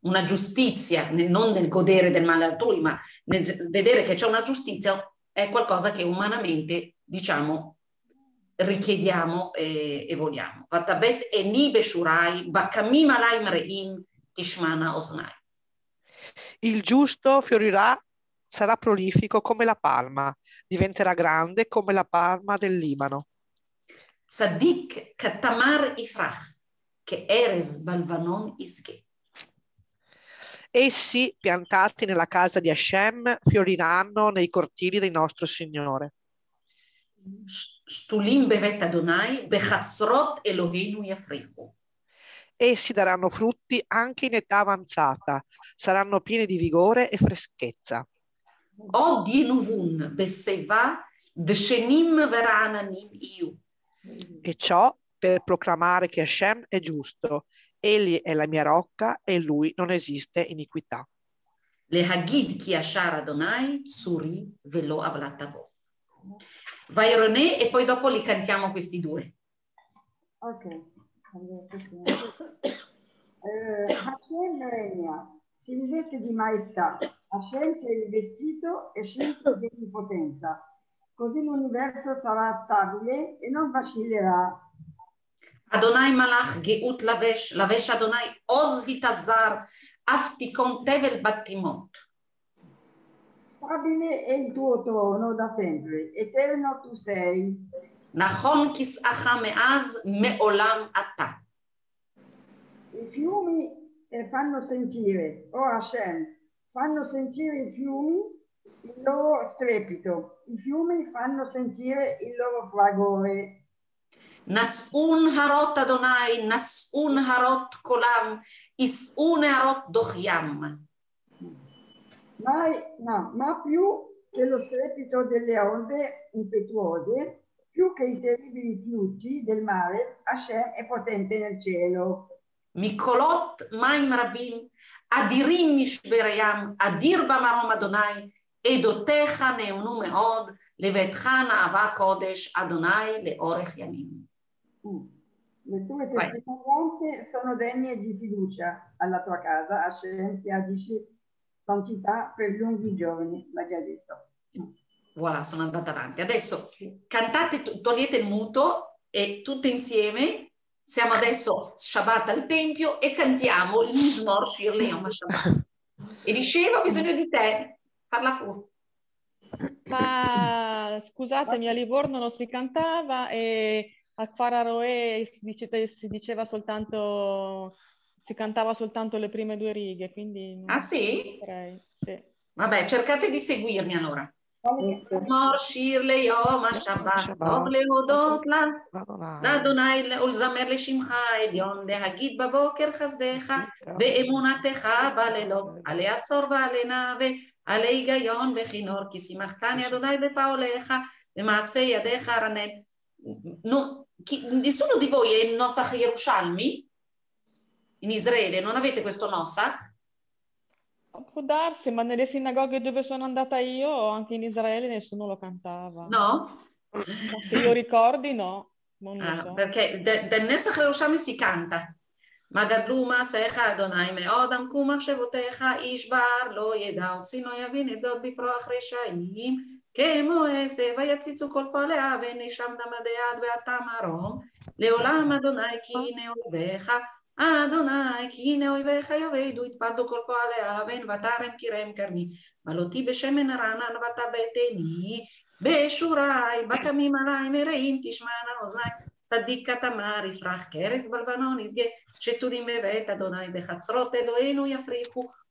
una giustizia, nel, non nel godere del male altrui, ma nel vedere che c'è una giustizia, è qualcosa che umanamente, diciamo, richiediamo e, e vogliamo. Vatabet eni beshurai, bakamim alaim reim, tishmana osnai. Il giusto fiorirà, sarà prolifico come la palma, diventerà grande come la palma del Libano. Tzadik katamar ifrach, che eres balvanon isge. Essi, piantati nella casa di Hashem, fioriranno nei cortili del nostro Signore. Essi daranno frutti anche in età avanzata, saranno pieni di vigore e freschezza. E ciò per proclamare che Hashem è giusto, egli è la mia rocca e in lui non esiste iniquità. Le hagid ki yashar Adonai tsuri velo avlatavo. Vai René e poi dopo li cantiamo questi due. Ok. Eh, Hashem regna, si riveste di maestà. Hashem si è rivestito e scelto di onnipotenza. Così l'universo sarà stabile e non vacillerà. Adonai malach geut lavesh, lavesh Adonai oz vitazar, aftikon tevel battimot. Stabile è il tuo trono da sempre, eterno tu sei. Nachon kis'acha me'az me'olam ata. I fiumi fanno sentire, o oh Hashem, fanno sentire i fiumi il loro strepito, i fiumi fanno sentire il loro fragore. Nas'un harot Adonai, nas'un harot kolam, is'un harot dochyam. Ma, no, ma più che lo strepito delle onde impetuose, più che i terribili fiuti del mare, Hashem è potente nel cielo. Mikolot maim rabim, אדירים משבר הים, אדיר במרום אדוני, עדותיך נאמנו מאוד, לביתך נאווה קודש אדוני לאורך ימים. Le tue testimonianze sono degne di fiducia alla tua casa, Hashem ti agisce santità per lunghi giorni, l'ha già detto. Voilà, sono andata avanti. Adesso cantate, togliete il muto e tutte insieme, siamo adesso Shabbat al Tempio e cantiamo l'Mizmor Shir Le'yom HaShabbat. Elisheva, ho bisogno di te, parla fu. Ma scusatemi, a Livorno non si cantava e... A Fararoe si diceva soltanto, si cantava soltanto le prime due righe, quindi... Ah sì? sì? Vabbè, cercate di seguirmi allora. Mor Shirley Yom HaShabbat, Tov Lehodot L'Adonai Olzamer Leshimcha, Elion Lehagid Baboker Chazdecha, Ve'emunatecha Balelot, Ale Asor Vale Nave, Ale Igayon Bechinor, Kisimachthani Adonai Bepaolecha, Ve'masei Yadecha Aranet. No, chi, nessuno di voi è il Nosach Yerushalmi in Israele? Non avete questo Nosach? Può darsi, ma nelle sinagoghe dove sono andata io, anche in Israele, nessuno lo cantava. No? Se io ricordi, no. Non ah, so. Perché del de Nosach Yerushalmi si canta. Magadlu Masecha Adonai Me'od Amku Machshevotecha Ishbar Lo Yedao Sino Yavin Edot Bifroach Reshaim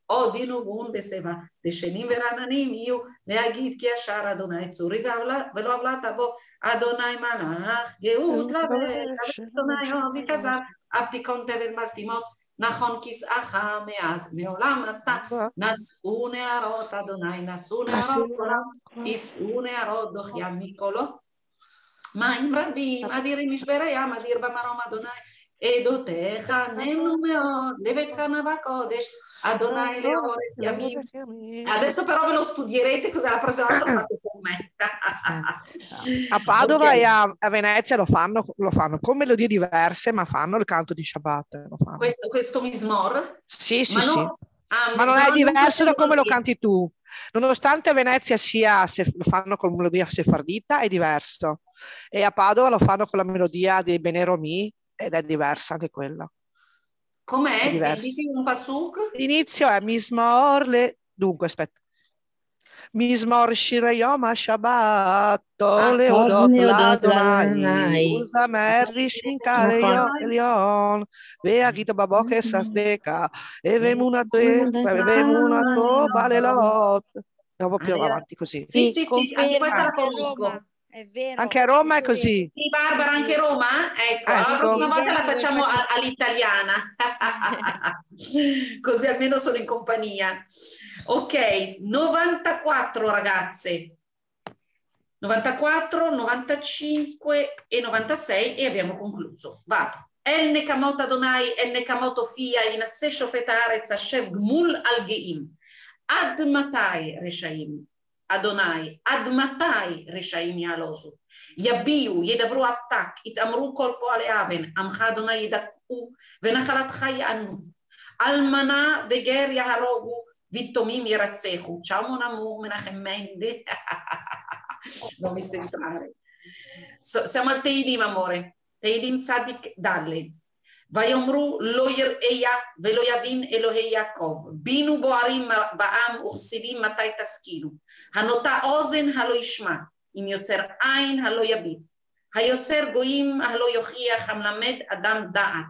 עודינו ואון בסבא, דשנים ורעננים יהיו, להגיד כי השאר אדוני צורי ולא עבלת בו, אדוני מלאך, גאות לבש, אדוני עוזי כזב, אף תיקון תבל מלתימות, נכון כסאך מאז, מעולם אתה, נשאו נערות אדוני, נשאו נערות עולם, נשאו נערות דוחים מקולות, מים רבים, אדירים משבר הים, אדיר במרום אדוני, עדותיך נאמנו מאוד, לביתך נאווה קודש, Adonai le ore di amici. Adesso però ve lo studierete, cos'è la prossima volta fate con me. A Padova okay. e a, a Venezia lo fanno, lo fanno con melodie diverse, ma fanno il canto di Shabbat. Lo fanno. Questo, questo Mizmor? Sì, sì, ma sì. No, ah, ma non, non è diverso non da come lo canti tu. Nonostante a Venezia sia, se lo fanno con melodia sefardita, è diverso. E a Padova lo fanno con la melodia dei Beneromi ed è diversa anche quella. Com'è? Dici un pasuk? L'inizio è Mizmor le... Dunque, aspetta. Mizmor Shir Yom HaShabbat Leodot L'Adonai Uzamer Rishinka Leon Ve'agito Baboche Sasdeka Evemunato Evemunato Balelot. Dopo più avanti così. Sì, sì, sì, anche questa la conosco. È vero. Anche a Roma è così. Sì, Barbara, anche a Roma? Ecco, ecco, la prossima volta la facciamo all'italiana. Così almeno sono in compagnia. Ok, novantaquattro ragazze. novantaquattro, novantacinque e novantasei e abbiamo concluso. Vado. El Nekamot Adonai, El Nekamot Ofia, Inasse Shofet Haaretz, Hashem Gmul Al-Geim. Ad Matai Reshaim. Adonai, ad matai reshaim yalozu, yabiu, yedabru attak, itamru kol poale aven, amcha Adonai yedakku, venachalatcha yanu, almana veger yaharogu, vittomim yaratzechu. Ciao mon amor, Menachem Mende. Non mi sentare. So, siamo al Tehilim, amore. Tehilim Tzadik Daled. ויאמרו לא יראה ולא יבין אלוהי יעקב, בינו בוערים בעם וכסילים מתי תשכילו, הנוטה אוזן הלא ישמע, אם יוצר עין הלא יביט, היוסר גויים הלא יוכיח, המלמד אדם דעת,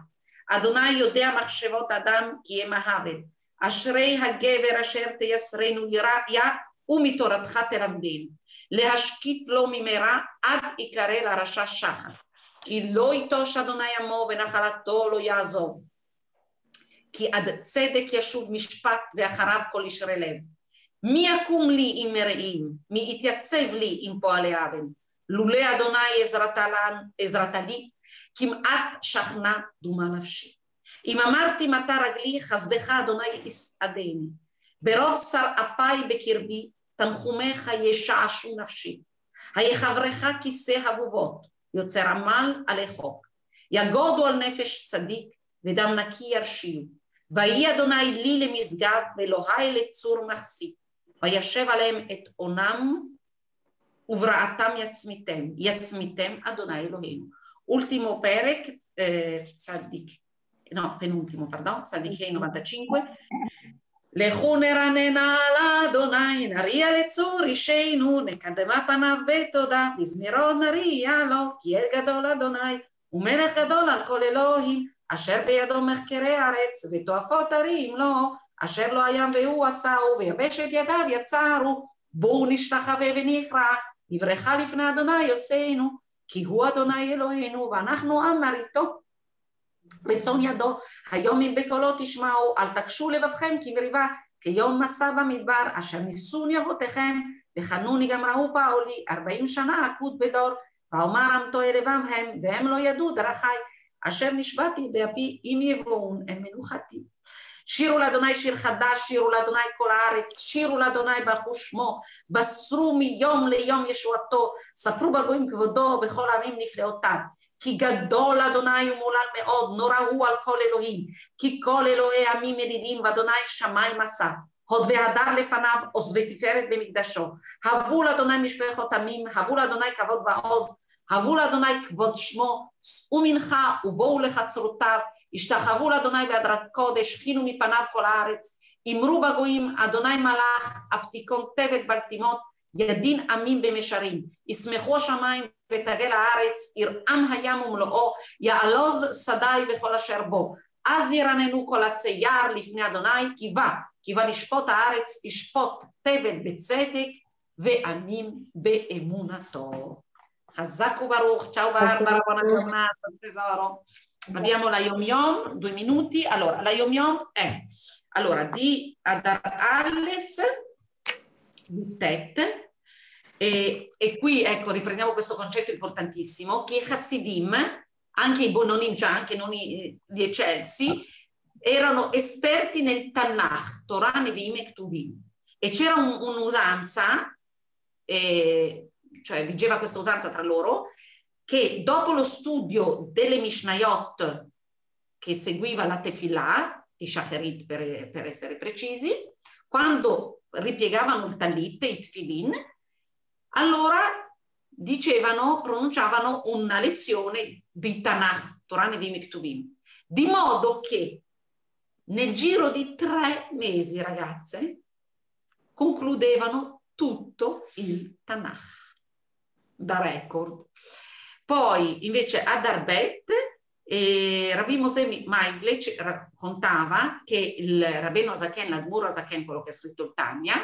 אדוני יודע מחשבות אדם כי הם אהבל, אשרי הגבר אשר תייסרנו יראה ומתורתך תלמדנו, להשקיט לו ממרע עד יקרא לרשע שחר. כי לא יטוש אדוני עמו ונחלתו לא יעזוב. כי עד צדק ישוב משפט ואחריו כל ישרי לב. מי יקום לי עם מרעים? מי יתייצב לי עם פועלי אבן? לולא אדוני עזרת לי, כמעט שכנה דומה נפשי. אם אמרתי מטה רגלי, חסדך אדוני יסעדני. ברוב שר אפי בקרבי, תנחומך ישעשו נפשי. היחברך כיסא הבובות, יוצר עמל עלי חוק. יגודו על נפש צדיק, ודם נקי ירשיעו. ויהי אדוני לי למשגב, ואלוהי לצור מחסי. וישב עליהם את עונם, וברעתם יצמיתם. יצמיתם אדוני אלוהינו. Ultimo perek, eh, Tzadik, no, penultimo, pardon, Tzadik novantacinque. Le huneranena la donai naria le zuri sheinu ne kademapana vetoda bismiron naria lo kiel gadol adonai umelech gadol al kol Elohim asher beyado mechkere haaretz vetoafot harim lo asher lo hayam vehu asau ve'yabeshet yadav yatsaru bou nishtachave venifra nivrecha lifnei Adonai yoseinu כי הוא אדוני אלוהינו, ואנחנו עם מריתו, בצאן ידו, היום אם בקולו תשמעו, אל תקשו לבבכם כמריבה, כיום מסע במדבר, אשר ניסוני אבותיכם, וחנוני גם ראו פעולי, ארבעים שנה עקוד בדור, ואומר אמתו אלבם הם, והם לא ידעו דרכי, אשר נשבעתי באפי, אם יבואון, הם מנוחתי. שירו לאדוני שיר חדש, שירו לאדוני כל הארץ, שירו לאדוני ברכו שמו, בשרו מיום ליום ישועתו, ספרו בגויים כבודו, בכל העמים נפלאותיו. כי גדול אדוני ומולל מאוד, נורא הוא על כל אלוהים, כי כל אלוהי עמים ידידים, ואדוני שמיים עשה. הוד והדר לפניו, עוז ותפארת במקדשו. הבו לאדוני משפחות עמים, הבו לאדוני כבוד ועוז, הבו לאדוני כבוד שמו, שאו מנחה ובואו לחצרותיו, השתחוו לאדוני בהדרת קודש, חינו מפניו כל הארץ, אמרו בגויים, אדוני מלך, אף תיכון תבת בלתימות, ידין עמים במשרים, ישמחו השמיים ותגל הארץ, ירעם הים ומלואו, יעלוז שדי וכל אשר בו, אז ירננו כל הצייר לפני אדוני, קיבה, קיבה לשפוט הארץ, ישפוט תבת בצדק, ועמים באמונתו. חזק וברוך, צ'או בהר ברבון הקרנה, תזורו. Abbiamo la Yom Yom, due minuti. Allora, la Yom Yom è allora di Adar Aleph, di Tet, e, e qui ecco riprendiamo questo concetto importantissimo che i Hasidim, anche i Bononim, cioè anche non i, gli Eccelsi, erano esperti nel Tanakh, Torah, Nevi'im e Ktuvim, e c'era un, un'usanza, eh, cioè vigeva questa usanza tra loro, che dopo lo studio delle Mishnayot che seguiva la Tefillah, di Shacharit per, per essere precisi, quando ripiegavano il Talit, i Tfilin, allora dicevano, pronunciavano una lezione di Tanakh, Torah Nevi'im e Ktuvim, di modo che nel giro di tre mesi, ragazze, concludevano tutto il Tanakh, da record. Poi invece ad Arbet, eh, Rabbi Mosè Maisley ci raccontava che il rabbino Azaken, l'Admur Azaken, quello che ha scritto il Tanya,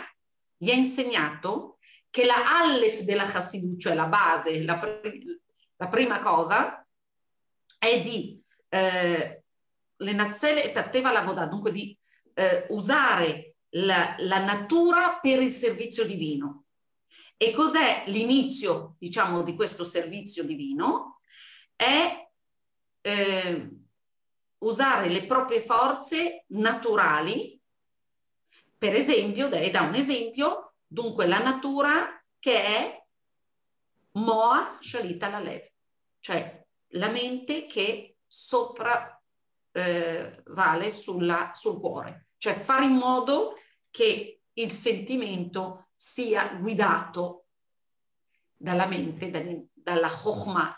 gli ha insegnato che la Aleph della Hasidut, cioè la base, la, pr- la prima cosa, è di eh, le nazzele e tatteva la vodà, dunque di eh, usare la, la natura per il servizio divino. E cos'è l'inizio, diciamo, di questo servizio divino? È eh, usare le proprie forze naturali, per esempio, e da un esempio, dunque la natura che è Moach Shalita Lalev, cioè la mente che sopravvale eh, sulla, sul cuore, cioè fare in modo che il sentimento sia guidato dalla mente, dalla Chokma,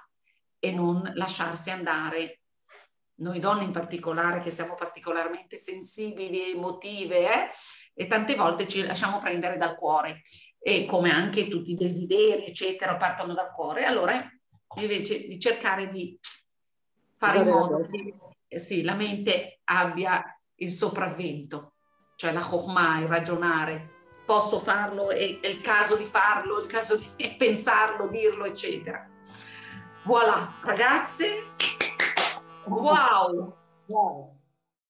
e non lasciarsi andare. Noi donne in particolare, che siamo particolarmente sensibili, emotive, eh? e tante volte ci lasciamo prendere dal cuore, e come anche tutti i desideri, eccetera, partono dal cuore, allora invece di cercare di fare in modo che sì, la mente abbia il sopravvento, cioè la Chokma, il ragionare, posso farlo, è, è il caso di farlo, è il caso di pensarlo, dirlo, eccetera. Voilà, ragazze, wow! Wow.